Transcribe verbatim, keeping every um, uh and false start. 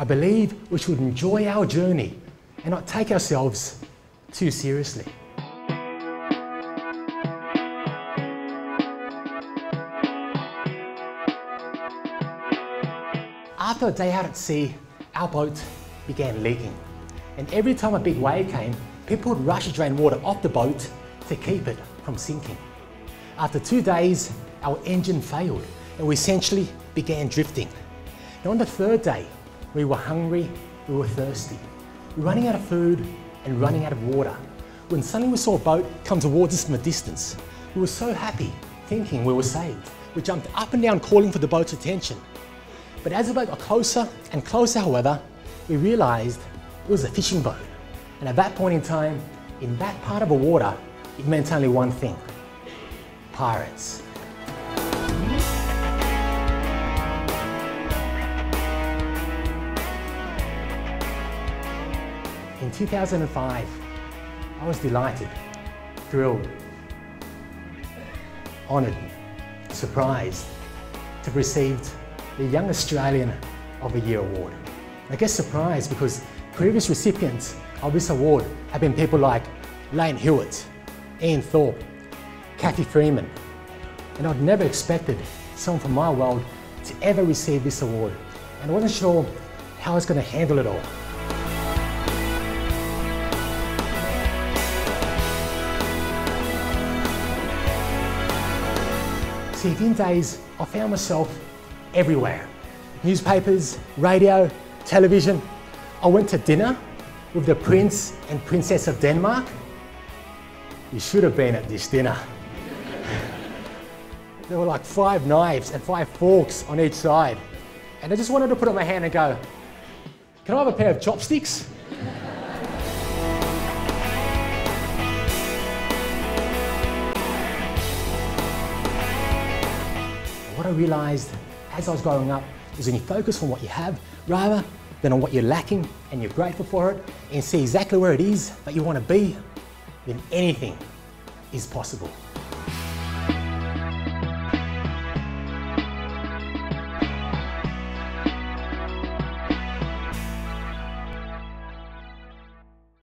I believe we should enjoy our journey and not take ourselves too seriously. After a day out at sea, our boat began leaking. And every time a big wave came, people would rush to drain water off the boat to keep it from sinking. After two days, our engine failed and we essentially began drifting. Now on the third day, we were hungry, we were thirsty. We were running out of food and running out of water, when suddenly we saw a boat come towards us from a distance. We were so happy, thinking we were saved. We jumped up and down calling for the boat's attention. But as the boat got closer and closer, however, we realised it was a fishing boat. And at that point in time, in that part of the water, it meant only one thing: pirates. In two thousand five, I was delighted, thrilled, honoured, surprised to have received the Young Australian of the Year Award. I guess surprised because previous recipients of this award have been people like Lane Hewitt, Ian Thorpe, Cathy Freeman, and I'd never expected someone from my world to ever receive this award, and I wasn't sure how I was going to handle it all. So within days, I found myself everywhere. Newspapers, radio, television. I went to dinner with the Prince and Princess of Denmark. You should have been at this dinner. There were like five knives and five forks on each side. And I just wanted to put up my hand and go, "Can I have a pair of chopsticks?" What I realised as I was growing up is when you focus on what you have rather than on what you're lacking and you're grateful for it and see exactly where it is that you want to be, then anything is possible.